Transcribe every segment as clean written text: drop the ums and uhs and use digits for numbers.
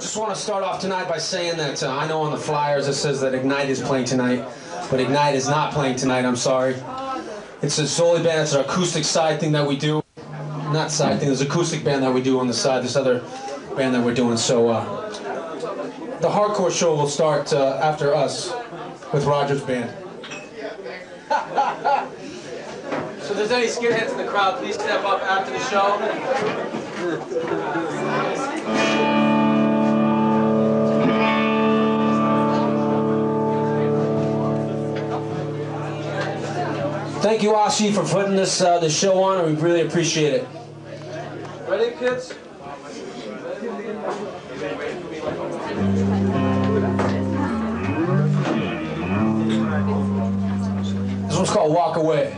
Just want to start off tonight by saying that I know on the flyers it says that Ignite is playing tonight, but Ignite is not playing tonight, I'm sorry. It's a Zoli Band, it's an acoustic side thing that we do. Not side thing, there's an acoustic band that we do on the side, this other band that we're doing, so the hardcore show will start after us with Roger's band. So if there's any skinheads in the crowd, please step up after the show. Thank you, Ashi, for putting this show on, and we really appreciate it. Ready, kids? This one's called Wash Away.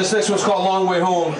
This next one's called Long Way Home.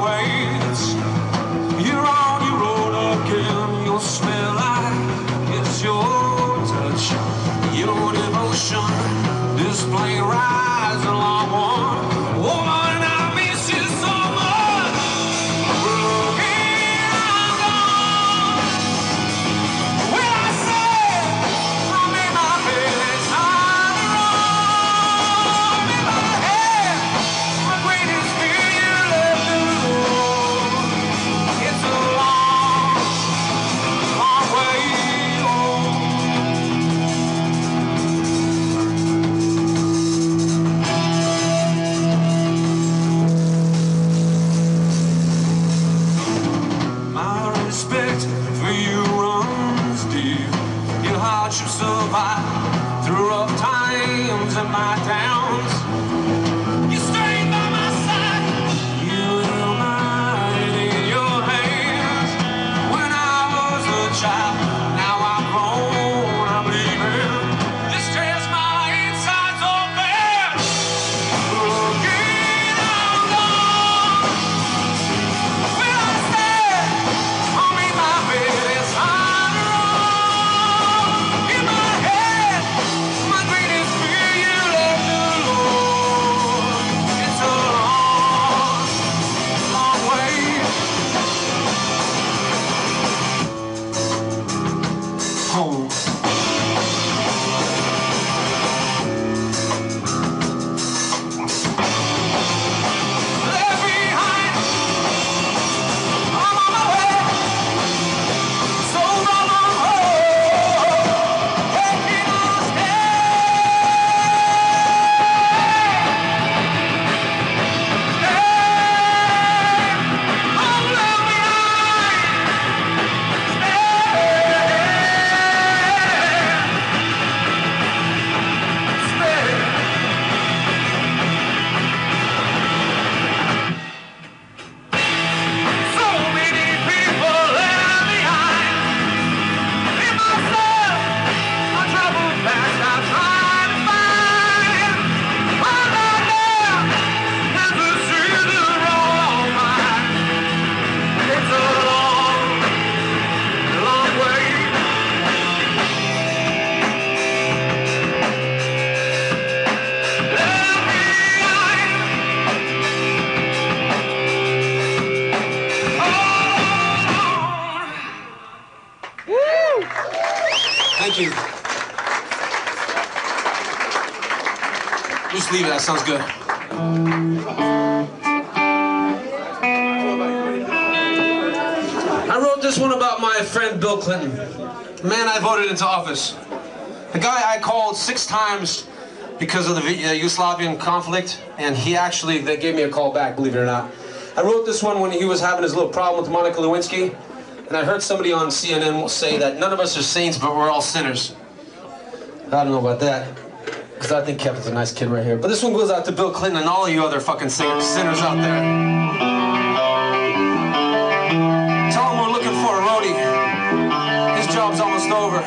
ways. You're on your own again. Your smell, it's your touch, your devotion. This plane rides a long one. Woman, I miss you so much. Broken, I'm gone. Will I say I'm in my bed? It's time to run. In my head, my greatest fear you left alone. It's a long, long way home. My respect for you runs deep. Your heart should survive through rough times and my downs. You stayed by my side. You were mine in your hands when I was a child. Now I'm grown, I'm leaving. This tears my insides open. Broken, I'm gone. Will I stay? I'm in my bed, it's hard to run. In my head, my greatest fear you left alone. It's a long, long way home. Left behind, I'm on my way. So long, I'm home. Taking us there. I'm left behind. So many people left behind. In myself, I travel fast, I try to find. All I know is the truth is wrong. It's a long, long way. Left behind. Oh. Thank you. Just leave it, that sounds good. I wrote this one about my friend Bill Clinton, the man I voted into office. The guy I called 6 times because of the Yugoslavian conflict, and he actually, they gave me a call back, believe it or not. I wrote this one when he was having his little problem with Monica Lewinsky, and I heard somebody on CNN say that none of us are saints, but we're all sinners. I don't know about that, because I think Kevin's a nice kid right here. But this one goes out to Bill Clinton and all of you other fucking sinners out there. Tell him we're looking for a roadie. His job's almost over.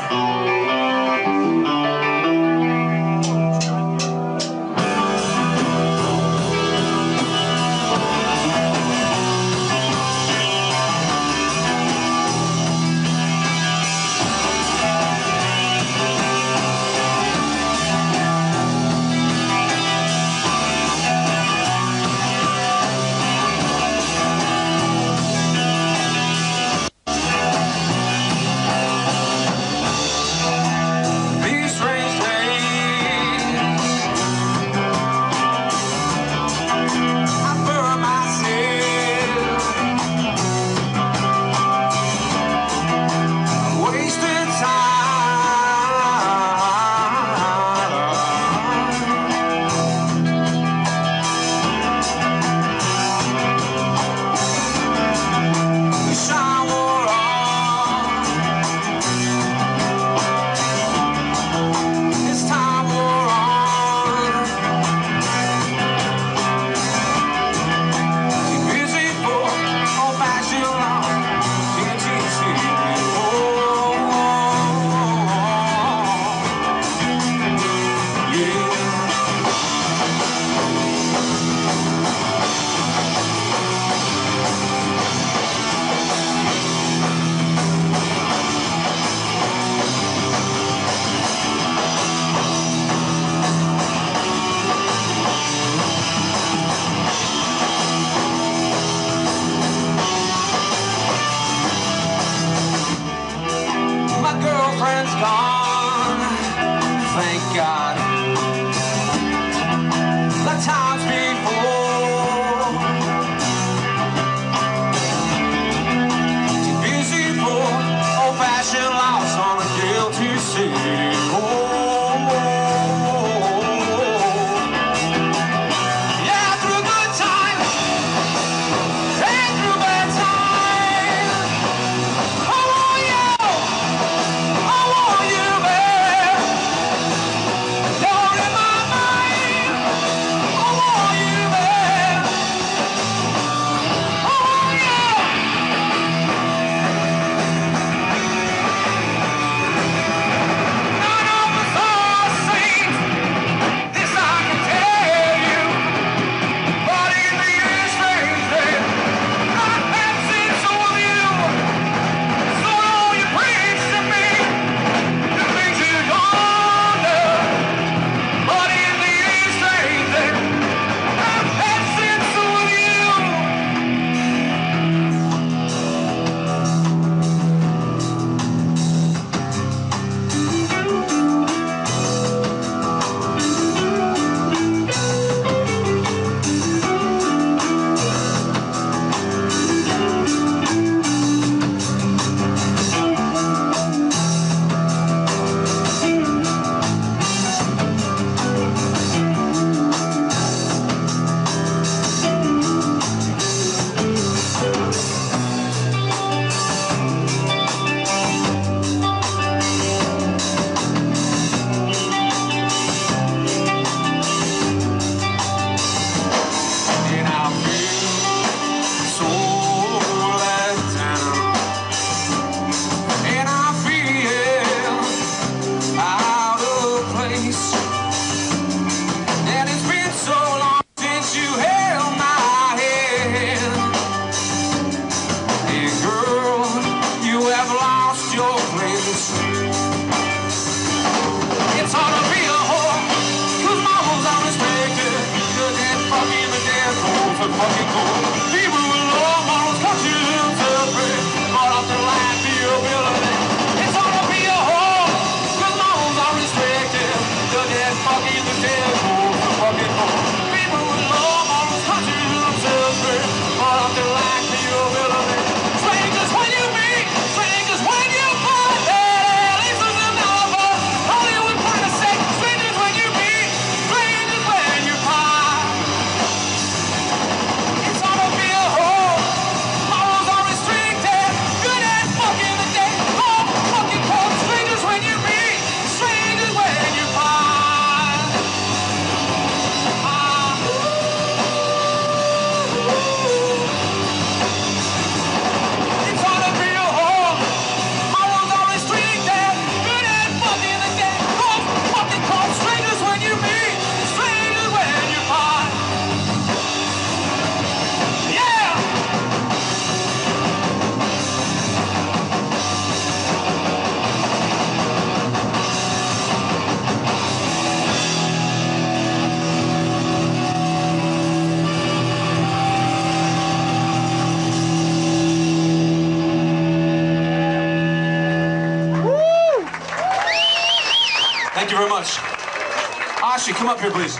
Ashi, come up here, please.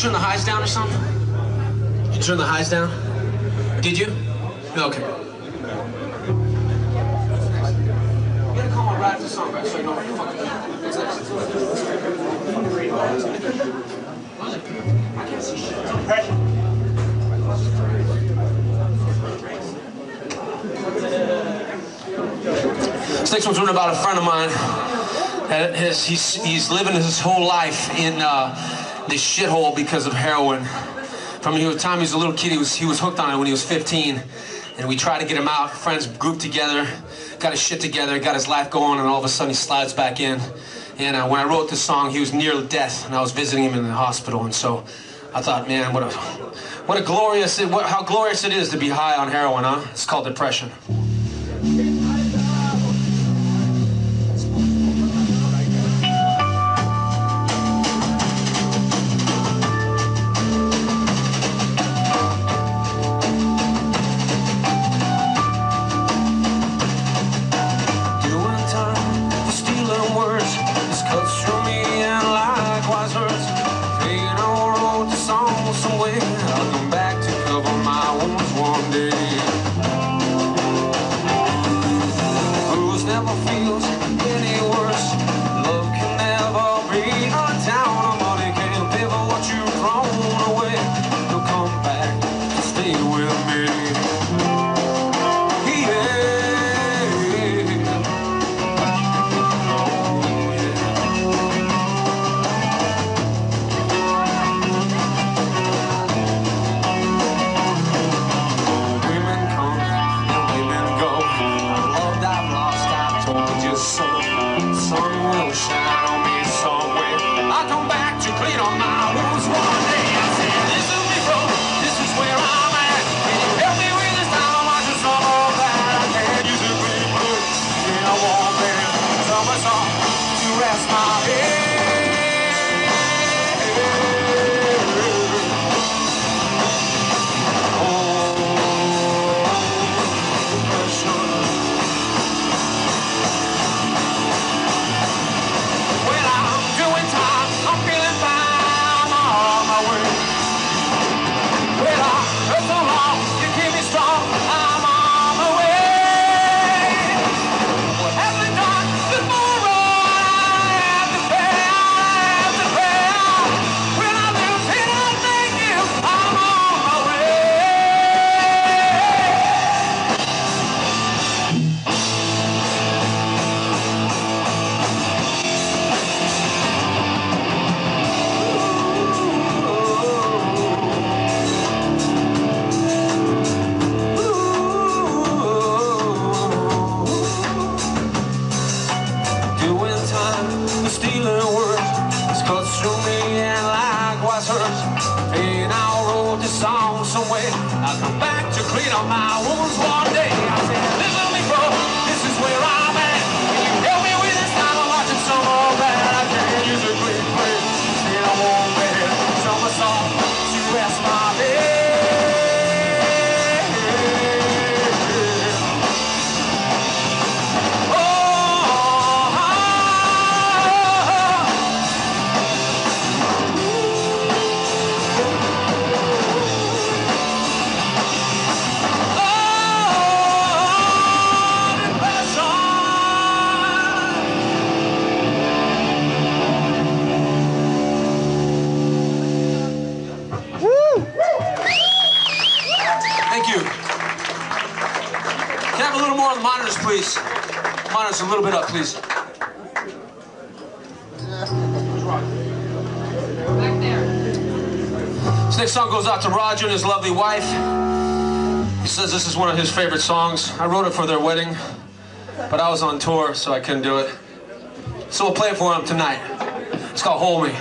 Turn the highs down or something? You turn the highs down? Did you? Okay. You gotta call my ride for song back so you know what the fuck it is. I can't see shit. It's impression. This next one's written about a friend of mine. He's living his whole life in this shithole because of heroin. From the time he was a little kid, he was hooked on it when he was 15, and we tried to get him out. Friends grouped together, got his shit together, got his life going, and all of a sudden he slides back in. And when I wrote this song, he was near death, and I was visiting him in the hospital, and so I thought, man, what a glorious, how glorious it is to be high on heroin, huh? It's called depression. A little bit up, please. Back there. This next song goes out to Roger and his lovely wife. He says this is one of his favorite songs. I wrote it for their wedding, but I was on tour, so I couldn't do it. So we'll play it for him tonight. It's called Hold Me.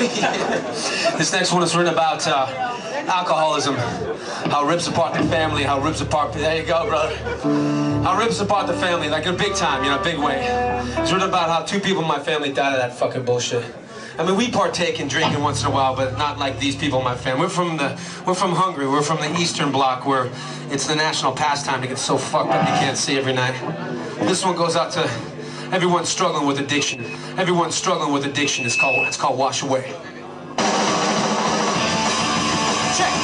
This next one is written about alcoholism, how it rips apart the family, how it rips apart, there you go, brother. How it rips apart the family, like in a big time, you know, big way. It's written about how 2 people in my family died of that fucking bullshit. I mean, we partake in drinking once in a while, but not like these people in my family. We're from Hungary, we're from the Eastern Bloc, where it's the national pastime to get so fucked up you can't see every night. This one goes out to everyone struggling with addiction. Everyone struggling with addiction is called, it's called Wash Away. Check.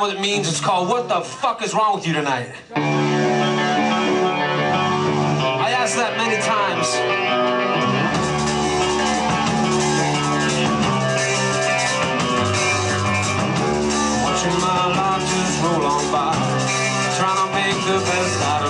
What it means, it's called "What the Fuck Is Wrong With You Tonight?" I asked that many times. I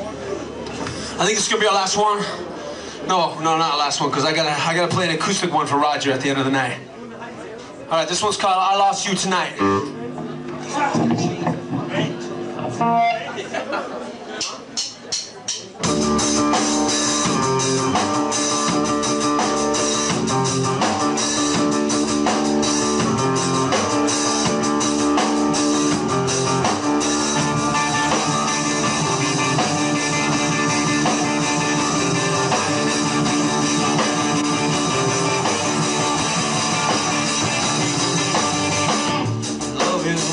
I think it's gonna be our last one. No, not our last one, because I gotta play an acoustic one for Roger at the end of the night. All right, this one's called I Lost You Tonight.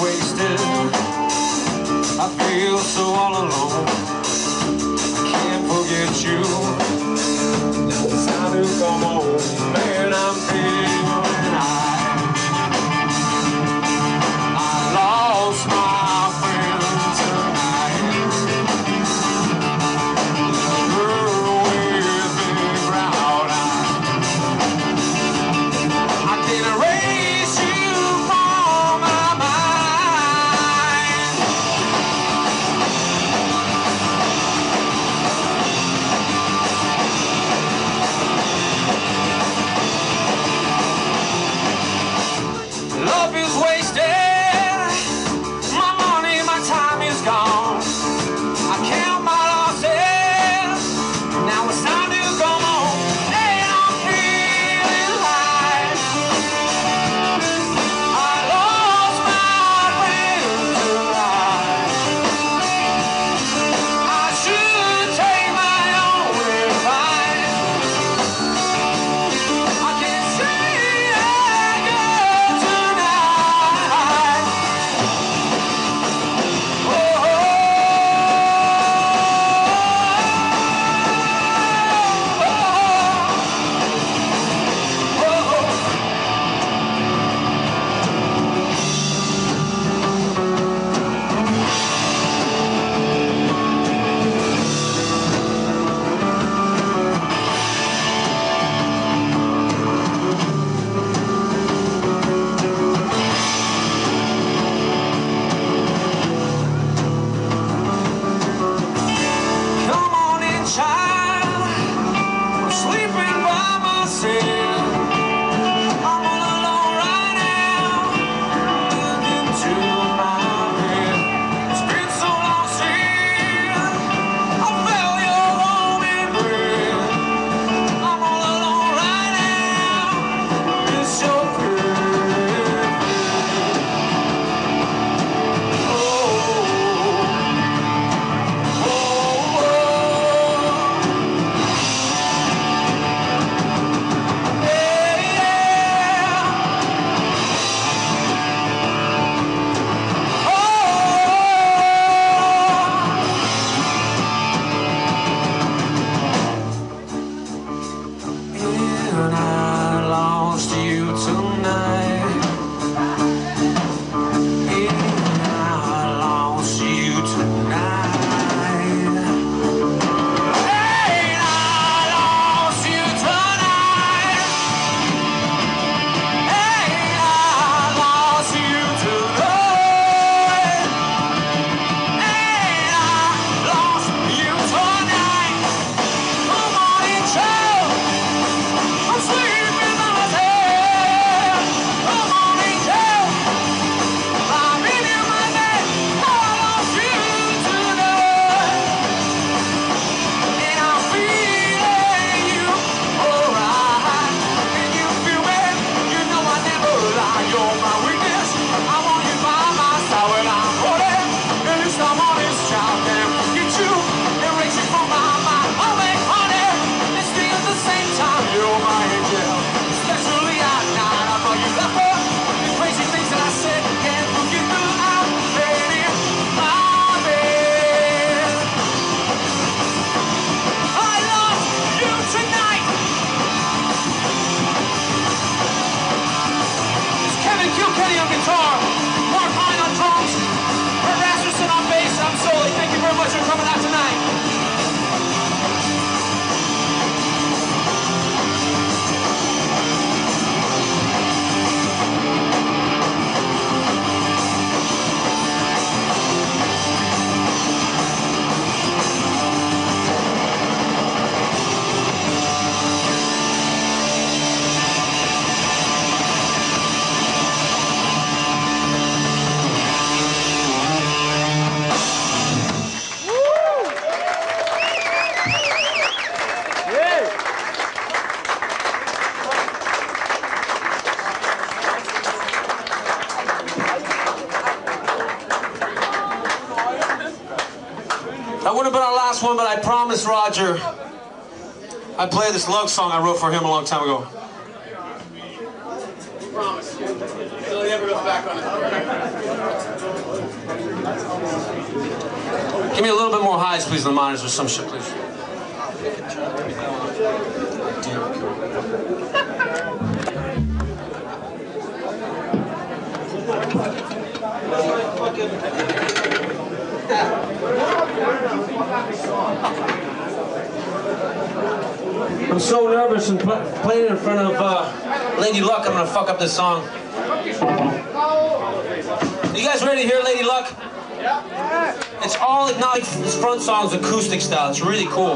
Wasted. I feel so all alone. That would have been our last one, but I promised Roger I'd play this love song I wrote for him a long time ago. Promise. So he never goes back on it. Give me a little bit more highs, please, in the minors or some shit, please. I'm so nervous and playing in front of Lady Luck. I'm gonna fuck up this song. You guys ready to hear Lady Luck? Yeah. It's all Ignite. This front song's acoustic style. It's really cool.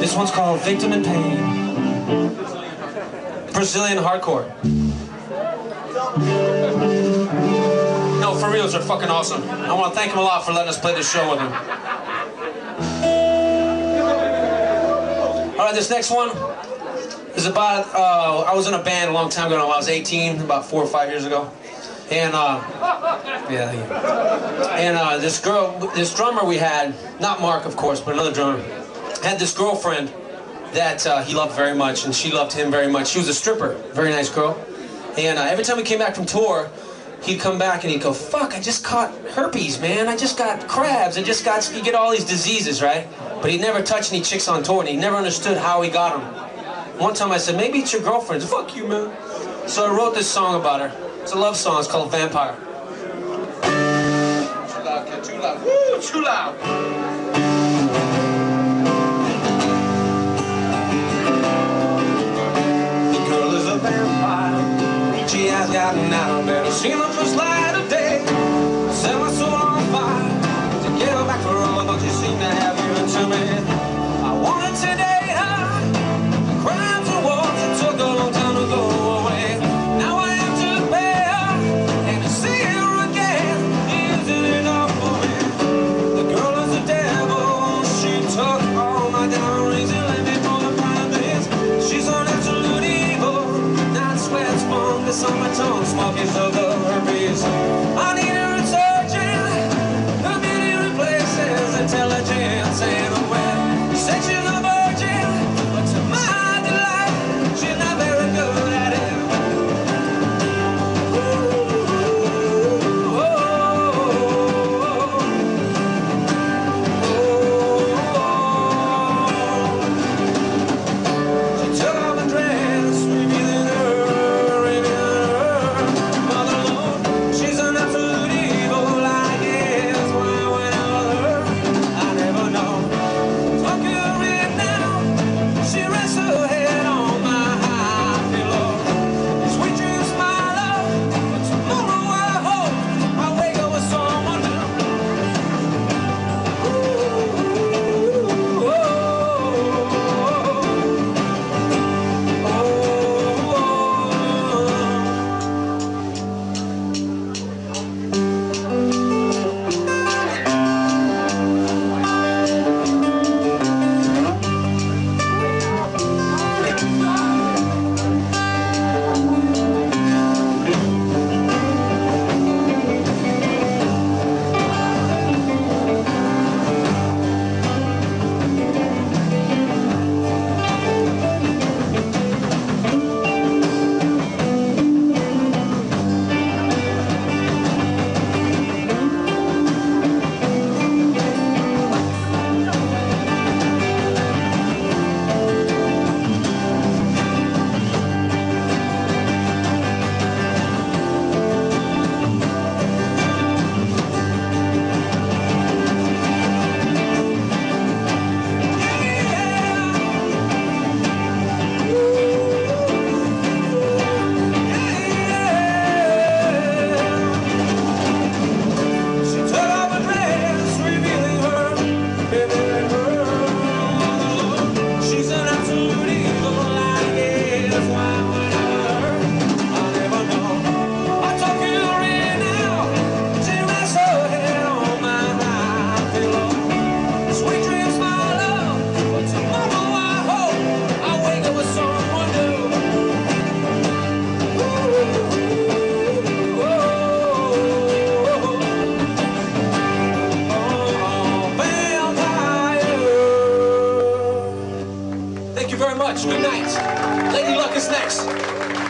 This one's called Victim in Pain. Brazilian hardcore. No, for reals, they're fucking awesome. I want to thank them a lot for letting us play this show with them. All right, this next one is about, I was in a band a long time ago, when I was 18, about 4 or 5 years ago. And, this girl, this drummer we had, not Mark, of course, but another drummer, had this girlfriend that he loved very much, and she loved him very much. She was a stripper, very nice girl. And every time we came back from tour, he'd come back and he'd go, fuck, I just caught herpes, man. I just got crabs. You get all these diseases, right? But he never touched any chicks on tour, and he never understood how he got them. One time I said, maybe it's your girlfriend. Fuck you, man. So I wrote this song about her. It's a love song. It's called Vampire. Too loud, kid. Too loud. Woo, too loud. She has gotten out of bed, I've seen her first light of day. I set my soul on fire to get her back for all, but you seem to have given to me. I wanted to date her, the crimes and wars that took a long time to go away. Now I have to pay her, and to see her again isn't enough for me. The girl is the devil, she took all my dowries and left me for the prime days. She's an absolute evil, not sweats for on my tongue, smoke is of the herpes. I need a resurgence, a million replaces intelligence and a web. Said she's a virgin, but to my delight, she's not very good at it. Ooh, oh, oh, oh, oh. She took off my dress, revealing her. Mother much. Good night. Lady Luck is next.